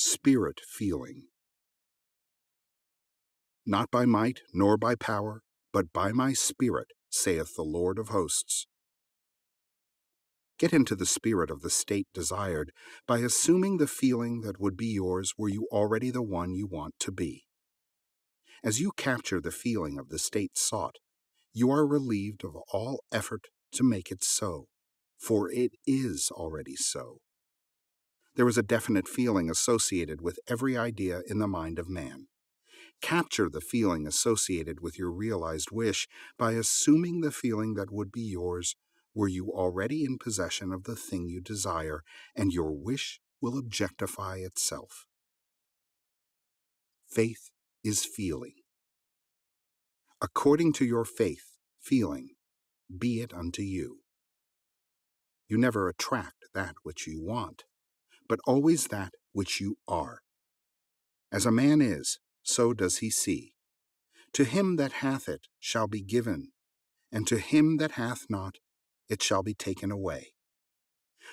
spirit feeling. Not by might, nor by power, but by my Spirit, saith the Lord of hosts. Get into the spirit of the state desired by assuming the feeling that would be yours were you already the one you want to be. As you capture the feeling of the state sought, you are relieved of all effort to make it so, for it is already so. There is a definite feeling associated with every idea in the mind of man. Capture the feeling associated with your realized wish by assuming the feeling that would be yours were you already in possession of the thing you desire, and your wish will objectify itself. Faith is feeling. According to your faith, feeling, be it unto you. You never attract that which you want, but always that which you are. As a man is, so does he see. To him that hath it shall be given, and to him that hath not, it shall be taken away.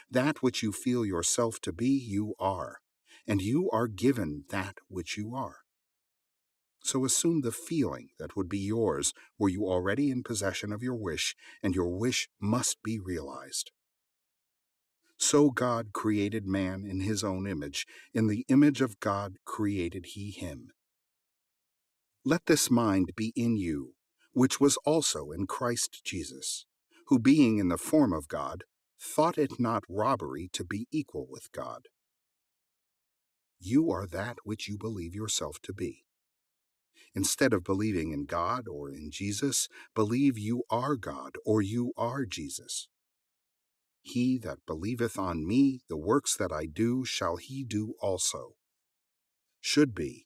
That which you feel yourself to be, you are, and you are given that which you are. So assume the feeling that would be yours were you already in possession of your wish, and your wish must be realized. So God created man in his own image. In the image of God created he him. Let this mind be in you, which was also in Christ Jesus, who being in the form of God, thought it not robbery to be equal with God. You are that which you believe yourself to be. Instead of believing in God or in Jesus, believe you are God or you are Jesus. He that believeth on me, the works that I do, shall he do also. Should be.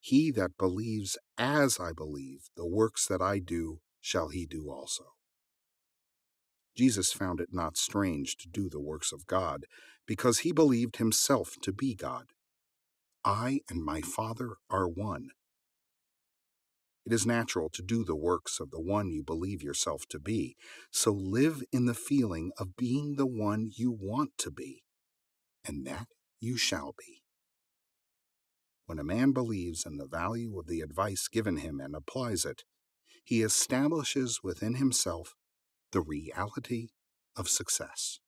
He that believes as I believe, the works that I do, shall he do also. Jesus found it not strange to do the works of God, because he believed himself to be God. I and my Father are one. It is natural to do the works of the one you believe yourself to be, so live in the feeling of being the one you want to be, and that you shall be. When a man believes in the value of the advice given him and applies it, he establishes within himself the reality of success.